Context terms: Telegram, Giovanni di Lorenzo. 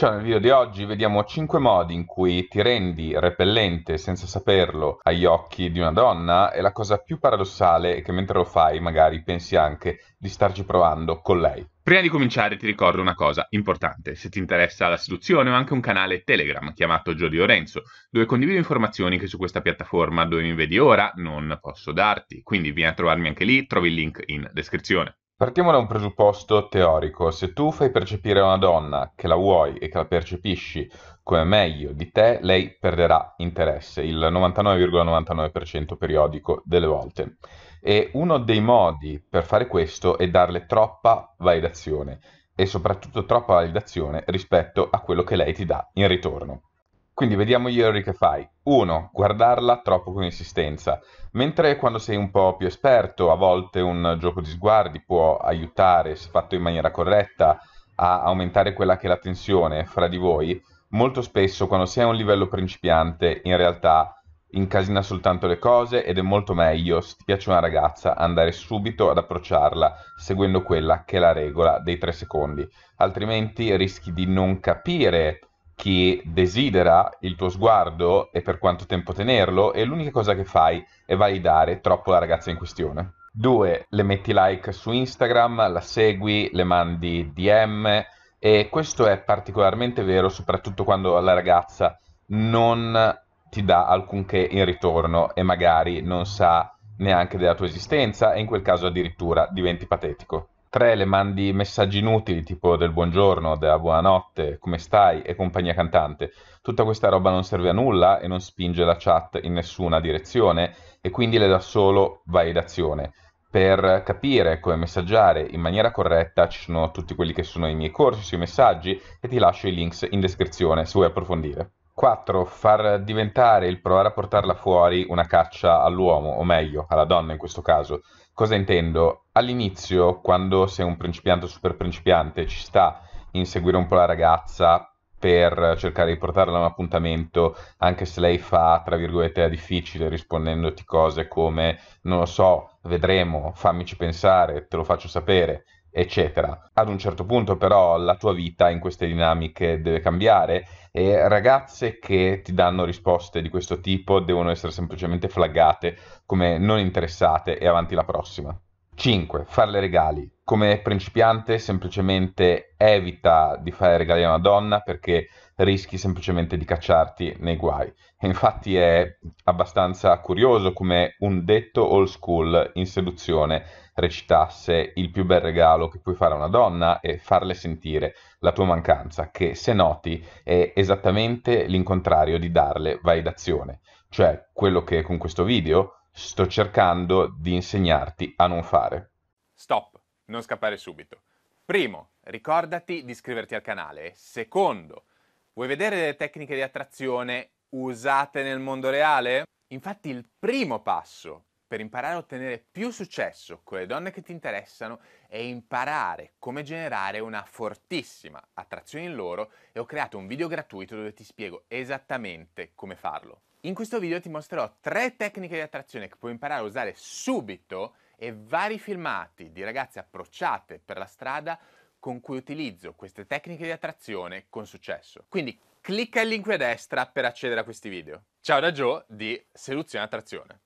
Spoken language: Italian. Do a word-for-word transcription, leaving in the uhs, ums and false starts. Ciao, nel video di oggi vediamo cinque modi in cui ti rendi repellente senza saperlo agli occhi di una donna, e la cosa più paradossale è che mentre lo fai magari pensi anche di starci provando con lei. Prima di cominciare ti ricordo una cosa importante: se ti interessa la seduzione ho anche un canale Telegram chiamato Giovanni di Lorenzo, dove condivido informazioni che su questa piattaforma dove mi vedi ora non posso darti, quindi vieni a trovarmi anche lì, trovi il link in descrizione. Partiamo da un presupposto teorico: se tu fai percepire a una donna che la vuoi e che la percepisci come meglio di te, lei perderà interesse, il novantanove virgola novantanove per cento periodico delle volte. E uno dei modi per fare questo è darle troppa validazione, e soprattutto troppa validazione rispetto a quello che lei ti dà in ritorno. Quindi vediamo gli errori che fai. uno. Guardarla troppo con insistenza. Mentre quando sei un po' più esperto, a volte un gioco di sguardi può aiutare, se fatto in maniera corretta, a aumentare quella che è la tensione fra di voi, molto spesso quando sei a un livello principiante in realtà incasina soltanto le cose, ed è molto meglio, se ti piace una ragazza, andare subito ad approcciarla seguendo quella che è la regola dei tre secondi. Altrimenti rischi di non capire chi desidera il tuo sguardo e per quanto tempo tenerlo, e l'unica cosa che fai è validare troppo la ragazza in questione. due. Le metti like su Instagram, la segui, le mandi D M, e questo è particolarmente vero soprattutto quando la ragazza non ti dà alcunché in ritorno e magari non sa neanche della tua esistenza, e in quel caso addirittura diventi patetico. tre. Le mandi messaggi inutili tipo del buongiorno, della buonanotte, come stai e compagnia cantante. Tutta questa roba non serve a nulla e non spinge la chat in nessuna direzione, e quindi le dà solo validazione. Per capire come messaggiare in maniera corretta ci sono tutti quelli che sono i miei corsi sui messaggi, e ti lascio i links in descrizione se vuoi approfondire. quattro. Far diventare il provare a portarla fuori una caccia all'uomo, o meglio, alla donna in questo caso. Cosa intendo? All'inizio, quando sei un principiante o super principiante, ci sta inseguire un po' la ragazza per cercare di portarla a un appuntamento, anche se lei fa, tra virgolette, la difficile, rispondendoti cose come non lo so, vedremo, fammici pensare, te lo faccio sapere, eccetera. Ad un certo punto però la tua vita in queste dinamiche deve cambiare, e ragazze che ti danno risposte di questo tipo devono essere semplicemente flaggate come non interessate e avanti la prossima. cinque. Farle regali. Come principiante semplicemente evita di fare regali a una donna, perché rischi semplicemente di cacciarti nei guai. E infatti è abbastanza curioso come un detto old school in seduzione recitasse: il più bel regalo che puoi fare a una donna è farle sentire la tua mancanza, che se noti è esattamente l'incontrario di darle validazione, cioè quello che con questo video sto cercando di insegnarti a non fare. Stop, non scappare subito. Primo, ricordati di iscriverti al canale. Secondo, vuoi vedere le tecniche di attrazione usate nel mondo reale? Infatti il primo passo per imparare a ottenere più successo con le donne che ti interessano è imparare come generare una fortissima attrazione in loro, e ho creato un video gratuito dove ti spiego esattamente come farlo. In questo video ti mostrerò tre tecniche di attrazione che puoi imparare a usare subito, e vari filmati di ragazze approcciate per la strada con cui utilizzo queste tecniche di attrazione con successo. Quindi clicca il link qui a destra per accedere a questi video. Ciao da Gio di Seduzione Attrazione.